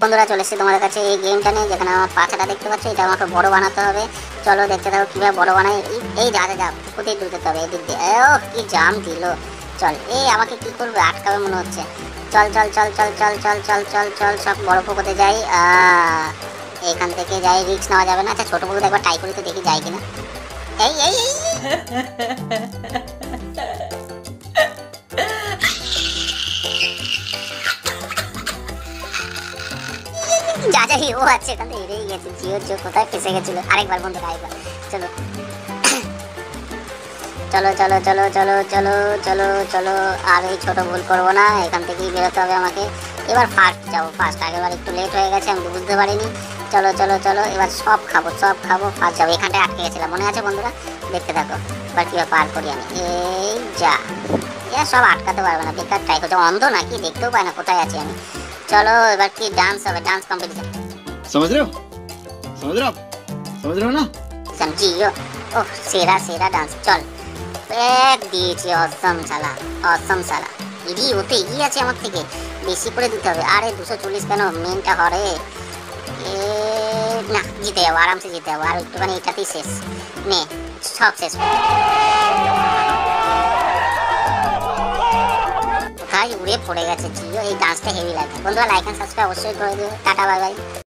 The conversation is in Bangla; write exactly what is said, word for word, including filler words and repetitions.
বন্ধুরা চলে এসেছি তোমাদের কাছে এই গেমটা নিয়ে, যেখানে আমার পাছাটা দেখতে পাচ্ছ, এটা আমাকে বড় বানাতে হবে। চলো দেখতে থাকো কীভাবে বড় বানাই। এই দাদা যাব কোথায় দূর যেতে হবে, এই দিক দিয়ে। ও কি জাম দিল। চল, এই আমাকে কি করবে, আটকাবে মনে হচ্ছে। চল চল চল চল চল চল চল চল চল সব বড় পুকুরে যাই। এইখান থেকে যাই, রিক্স নেওয়া যাবে না। আচ্ছা ছোটো পুকুরে একবার ট্রাই করি তো দেখি যাই কিনা। এই এই এই যা যাই, ও আছে এখান থেকে হেরেই গেছে। জিও জিও কোথায় ফেসে গেছিল। আরেকবার বন্ধুরা আরেকবার। চলো চলো চলো চলো চলো চলো চলো চলো আর এই ছোটো ভুল করবো না, এখান থেকেই বেরোতে হবে আমাকে। এবার ফার্স্ট যাবো, ফার্স্ট আগেবার একটু লেট হয়ে গেছে, আমি বুঝতে পারিনি। চলো চলো চলো এবার সব খাবো সব খাবো ফার্স্ট যাবো। এখানটায় আটকে গেছিলাম মনে আছে বন্ধুরা, দেখতে থাকো এবার কীভাবে পার করি আমি। এই যা, এরা সব আটকাতে পারবে না, বেকার ট্রাই করছে। অন্ধ নাকি, দেখতেও পাই না কোথায় আছি আমি। চলো এবার কি ডান্স হবে, ডান্স কম্পিটিশন। समझ रहे हो समझ रहे हो समझ रहे हो ना समझियो। ओह सेरा सेरा डांस। चल बैक दीजिए। असम साला असम साला ইডি ওতে এগিয়ে আছে আমার থেকে, বেশি করে দিতে হবে। আরে দুশো চল্লিশ কেন মেনটা হরে এ না, জিতে যাবো আরামসে জিতে যাবো। আর একটুখানি এটাতেই শেষ, নে সব শেষ। কোথায় উড়ে পড়ে গেছে জিও। এই ডান্সটা হেভি লাগে বন্ধুরা। লাইক অ্যান্ড সাবস্ক্রাইব অবশ্যই করে দিও। Tata bye by.